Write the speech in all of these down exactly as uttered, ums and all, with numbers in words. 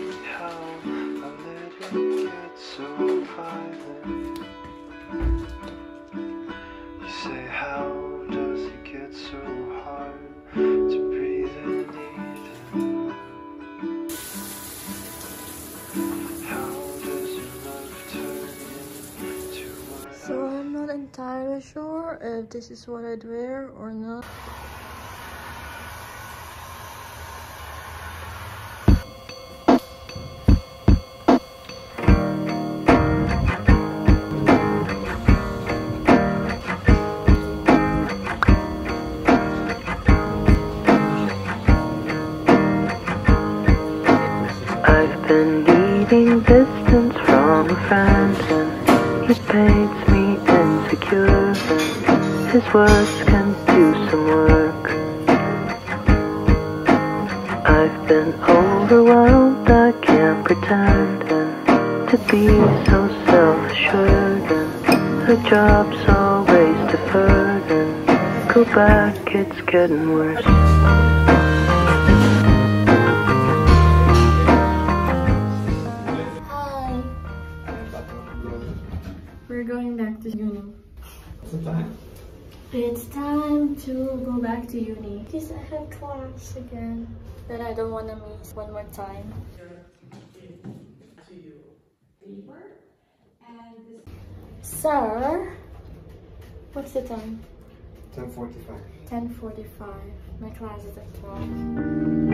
how I let it get so violent. You say, how does it get so hard to breathe underneath it? How does your love turn into my? So I'm not entirely sure if this is what I'd wear or not. I've been needing distance from a friend, and he paints me insecure, and his words can do some work. I've been overwhelmed, I can't pretend, and to be so self-assured, and her job's always deferred, and go back, it's getting worse. We're going back to uni. What's the time? It's time to go back to uni. Because I have class again that I don't want to miss one more time. Sir, what's the time? ten forty-five. ten forty-five. My class is at twelve.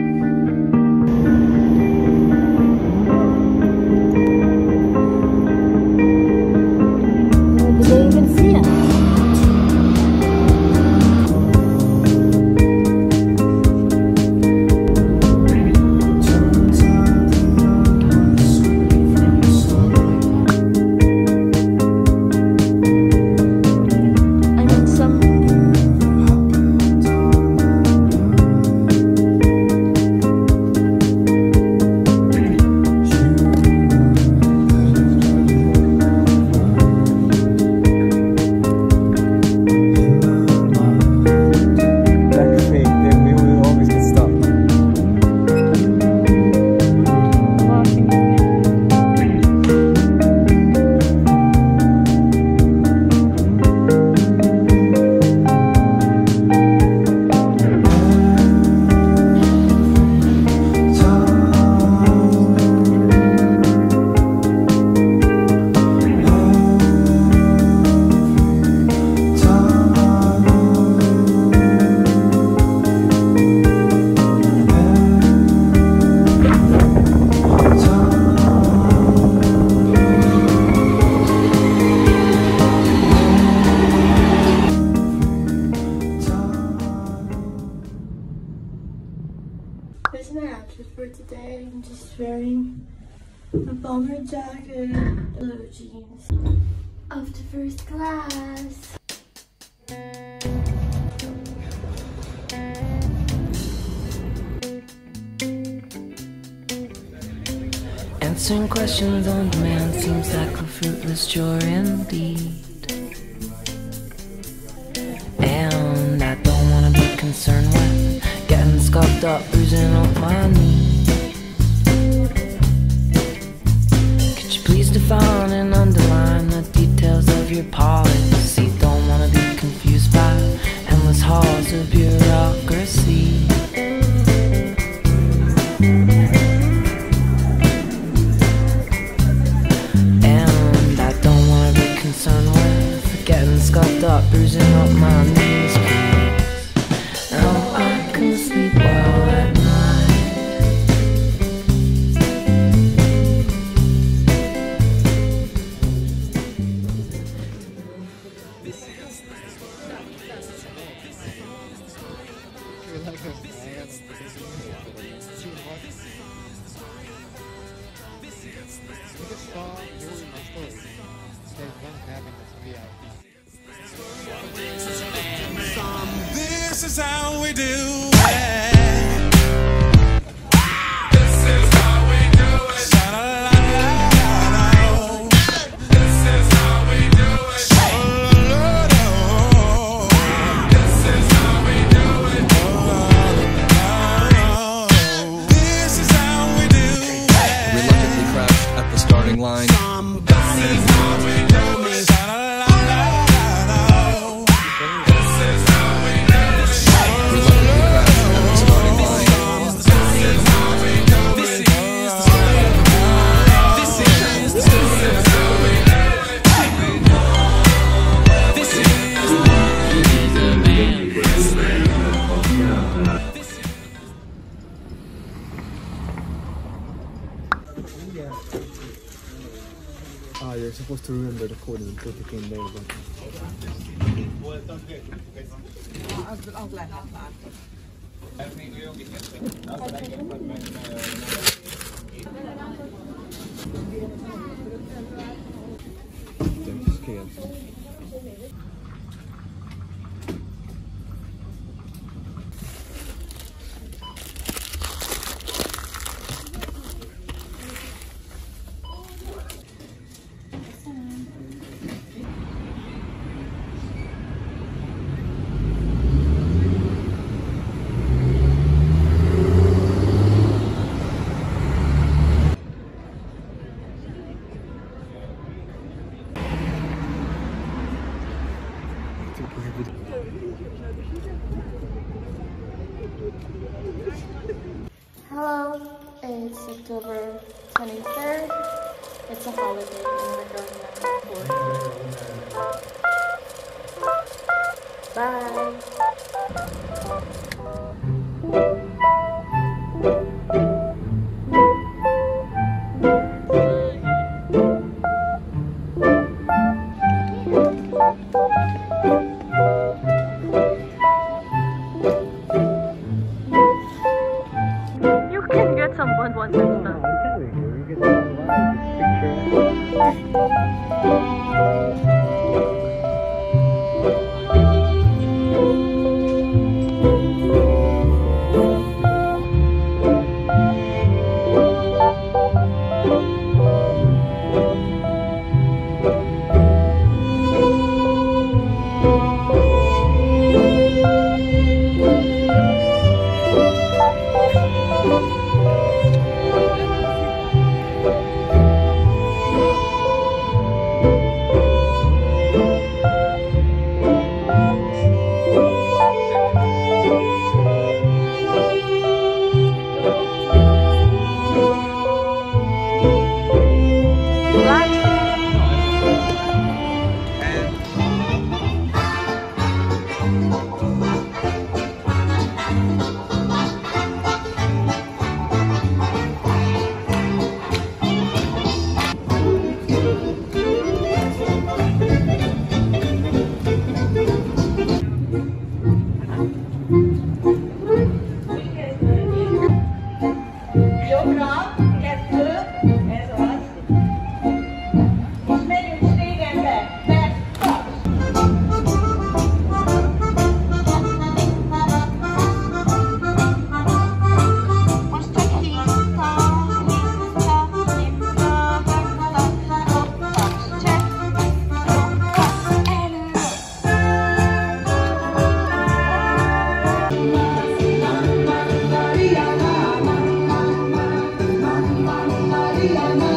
This is my outfit for today. I'm just wearing a bomber jacket, blue jeans. Off to first class. Answering questions on demand seems like a fruitless chore indeed. And I don't want to be concerned with getting scuffed up, bruising up my knee. Could you please define and underline the details of your policy? Don't wanna be confused by endless halls of bureaucracy. And I don't wanna be concerned with getting scuffed up, bruising up my knees. This is how we do it. This is how we do it. Ah, you're supposed to remember the code and put it in there. But... Hello, it's October twenty-third. It's a holiday and we're going back and forth. Bye. I'm